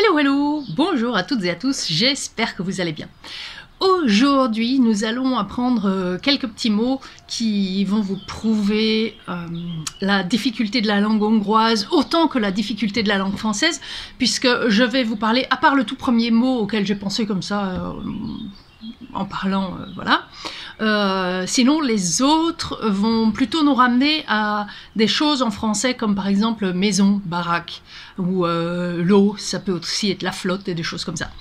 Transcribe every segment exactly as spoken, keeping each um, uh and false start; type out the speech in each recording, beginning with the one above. Hello, hello! Bonjour à toutes et à tous, j'espère que vous allez bien. Aujourd'hui, nous allons apprendre quelques petits mots qui vont vous prouver euh, la difficulté de la langue hongroise autant que la difficulté de la langue française, puisque je vais vous parler, à part le tout premier mot auquel j'ai pensé comme ça, euh, en parlant, euh, voilà. Euh, sinon, les autres vont plutôt nous ramener à des choses en français comme par exemple maison, baraque, ou euh, l'eau, ça peut aussi être la flotte et des choses comme ça.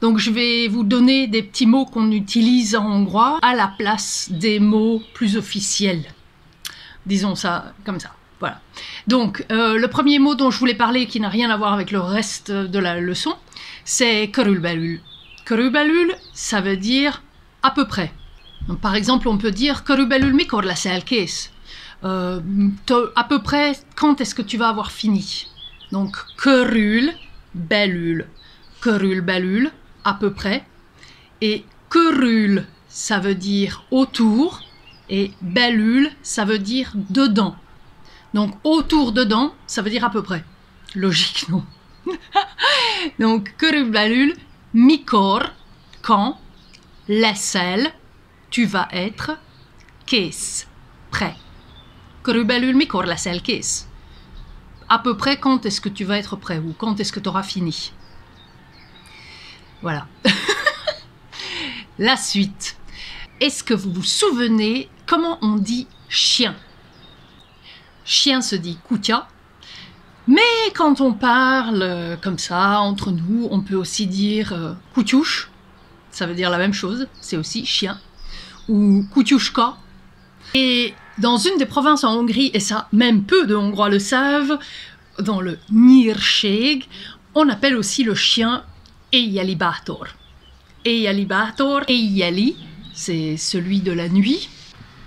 Donc je vais vous donner des petits mots qu'on utilise en hongrois à la place des mots plus officiels. Disons ça comme ça. Voilà. Donc euh, le premier mot dont je voulais parler qui n'a rien à voir avec le reste de la leçon, c'est körülbelül. Körülbelül, ça veut dire à peu près. Donc, par exemple, on peut dire körülbelül mikor leszel kész. Euh, à peu près, quand est-ce que tu vas avoir fini? Donc körülbelül, körülbelül, à peu près. Et körül, ça veut dire autour. Et belül, ça veut dire dedans. Donc autour, dedans, ça veut dire à peu près. Logique, non? Donc körülbelül mikor, quand, leszel, tu vas être, kész, prêt. Körülbelül mikor leszel kész. À peu près quand est-ce que tu vas être prêt ou quand est-ce que tu auras fini. Voilà. La suite. Est-ce que vous vous souvenez comment on dit chien? Chien se dit kutya. Mais quand on parle comme ça, entre nous, on peut aussi dire euh, kutjush. Ça veut dire la même chose, c'est aussi chien. Ou kutjushka. Et dans une des provinces en Hongrie, et ça même peu de Hongrois le savent, dans le Nyírség, on appelle aussi le chien éjjeli bátor. Éjjeli bátor, éjjeli, c'est celui de la nuit.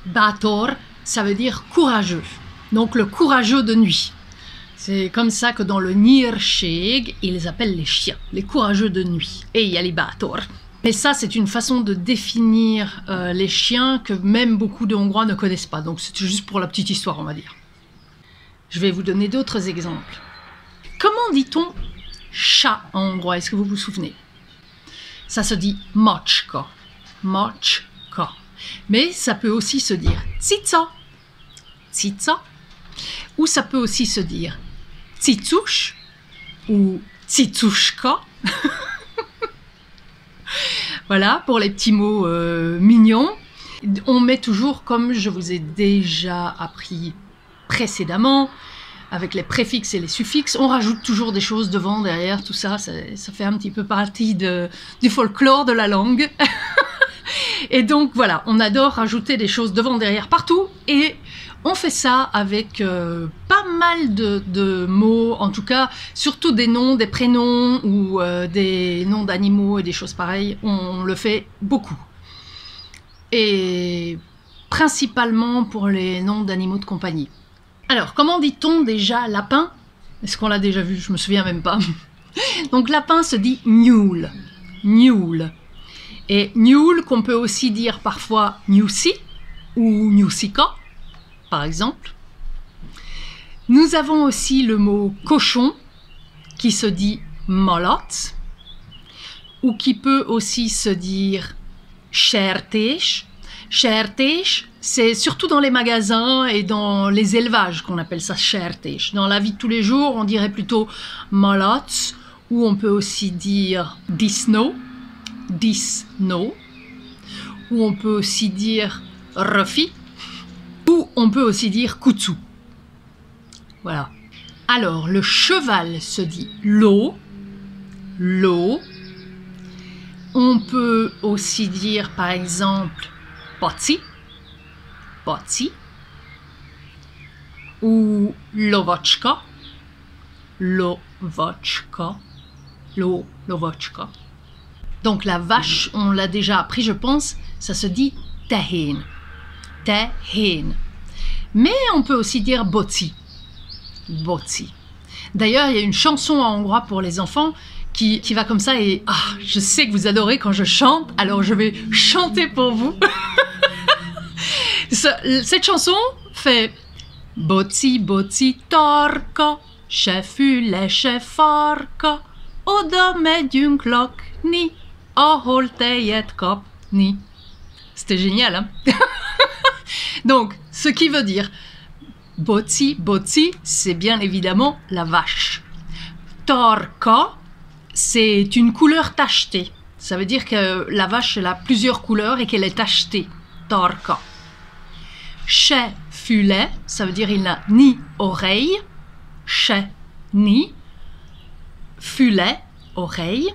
Bátor, ça veut dire courageux, donc le courageux de nuit. C'est comme ça que dans le Nyírség, ils appellent les chiens, les courageux de nuit. Éjjeli bátor. Et ça, c'est une façon de définir euh, les chiens que même beaucoup de Hongrois ne connaissent pas. Donc c'est juste pour la petite histoire, on va dire. Je vais vous donner d'autres exemples. Comment dit-on chat en hongrois? Est-ce que vous vous souvenez? Ça se dit mochka. Mochka. Mais ça peut aussi se dire cica. Cica. Ou ça peut aussi se dire cicouche ou cicuska. Voilà, pour les petits mots euh, mignons, on met toujours, comme je vous ai déjà appris précédemment, avec les préfixes et les suffixes, on rajoute toujours des choses devant, derrière, tout ça, ça, ça fait un petit peu partie de, du folklore de la langue. Et donc voilà, on adore rajouter des choses devant, derrière, partout, et on fait ça avec euh, pas mal de, de mots, en tout cas, surtout des noms, des prénoms ou euh, des noms d'animaux et des choses pareilles, on le fait beaucoup. Et principalement pour les noms d'animaux de compagnie. Alors, comment dit-on déjà lapin? Est-ce qu'on l'a déjà vu? Je me souviens même pas. Donc lapin se dit nyúl, nyúl. Et nyúl qu'on peut aussi dire parfois nyusi ou nyusika. Par exemple, nous avons aussi le mot cochon qui se dit molot ou qui peut aussi se dire chertech. Chertech, c'est surtout dans les magasins et dans les élevages qu'on appelle ça chertech. Dans la vie de tous les jours, on dirait plutôt molot ou on peut aussi dire disznó, disznó, ou on peut aussi dire ráfi. Ou on peut aussi dire kutsu. Voilà. Alors, le cheval se dit ló, ló. On peut aussi dire, par exemple, paci, paci. Ou lovacska, lovacska, lo, lovacska. Donc, la vache, on l'a déjà appris, je pense, ça se dit tehén. Tehén. Mais on peut aussi dire boci. Boci. D'ailleurs, il y a une chanson en hongrois pour les enfants qui, qui va comme ça et ah, je sais que vous adorez quand je chante, alors je vais chanter pour vous. Cette chanson fait boci, boci, torka, chefule, chefarka, o Oda megyünk lakni, ahol tejet kapni. C'était génial, hein? Donc, ce qui veut dire bocsi, bocsi, c'est bien évidemment la vache. Torka, c'est une couleur tachetée. Ça veut dire que la vache elle a plusieurs couleurs et qu'elle est tachetée. Torka. Che fulet, ça veut dire il n'a ni oreille. Che ni. Fulet, oreille.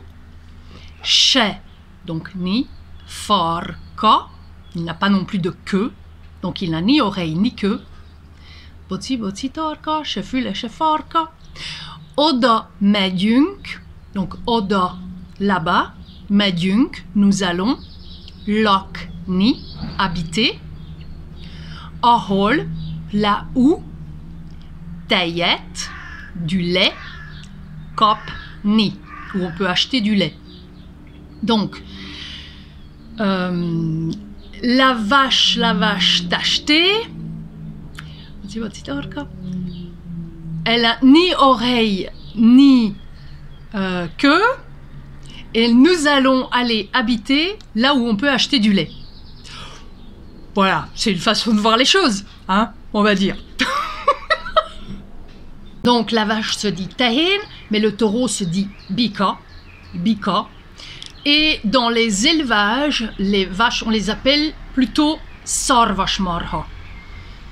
Che, donc ni. Forka, il n'a pas non plus de queue. Donc il n'a ni oreille ni queue. Bocsi, bocsi, torka, che fulet, che forka. Oda megyünk, donc oda là-bas, megyünk, nous allons, lakni, habiter, ahol, là où, tejet, du lait, kapni, où on peut acheter du lait. Donc, euh, la vache, la vache t'acheter, elle a ni oreille ni euh, queue. Et nous allons aller habiter là où on peut acheter du lait. Voilà, c'est une façon de voir les choses, hein, on va dire. Donc la vache se dit tehén, mais le taureau se dit bika, bika. Et dans les élevages, les vaches, on les appelle plutôt sarvasmarha.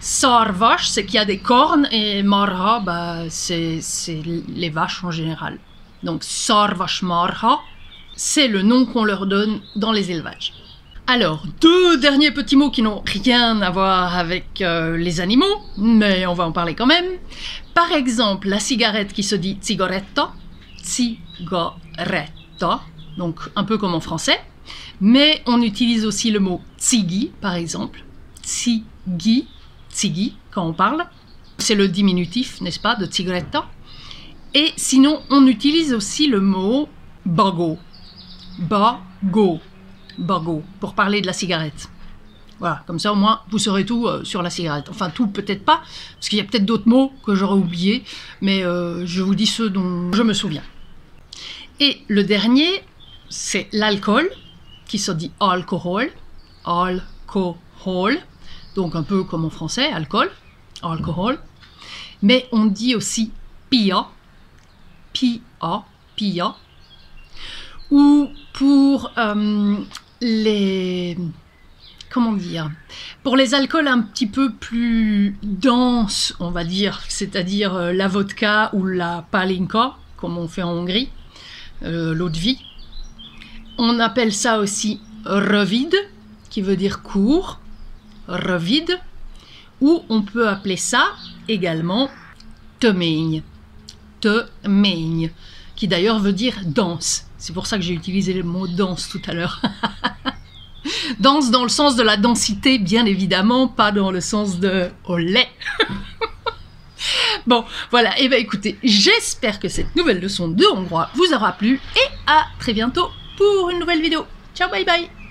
Sarvash, c'est qu'il y a des cornes, et marha, bah, c'est les vaches en général. Donc sarvasmarha, c'est le nom qu'on leur donne dans les élevages. Alors, deux derniers petits mots qui n'ont rien à voir avec euh, les animaux, mais on va en parler quand même. Par exemple, la cigarette qui se dit cigaretta, cigaretta, donc un peu comme en français, mais on utilise aussi le mot tzigui, par exemple, tzigui. Tzigui, quand on parle, c'est le diminutif, n'est-ce pas, de tigretta. Et sinon, on utilise aussi le mot bagó, bagó, bagó, pour parler de la cigarette. Voilà, comme ça au moins, vous saurez tout euh, sur la cigarette. Enfin, tout peut-être pas, parce qu'il y a peut-être d'autres mots que j'aurais oubliés, mais euh, je vous dis ceux dont je me souviens. Et le dernier, c'est l'alcool, qui se dit alcohol, alcohol. Donc un peu comme en français, alcool, alcohol. Mais on dit aussi pia, pia, pia. Ou pour euh, les... Comment dire? Pour les alcools un petit peu plus denses, on va dire, c'est-à-dire la vodka ou la palinka, comme on fait en Hongrie, euh, l'eau de vie. On appelle ça aussi rövid, qui veut dire court. Rövid, ou on peut appeler ça également te main, te main, qui d'ailleurs veut dire danse. C'est pour ça que j'ai utilisé le mot danse tout à l'heure. Danse dans le sens de la densité, bien évidemment, pas dans le sens de au lait. Bon, voilà, et eh bien écoutez, j'espère que cette nouvelle leçon de hongrois vous aura plu et à très bientôt pour une nouvelle vidéo. Ciao, bye bye.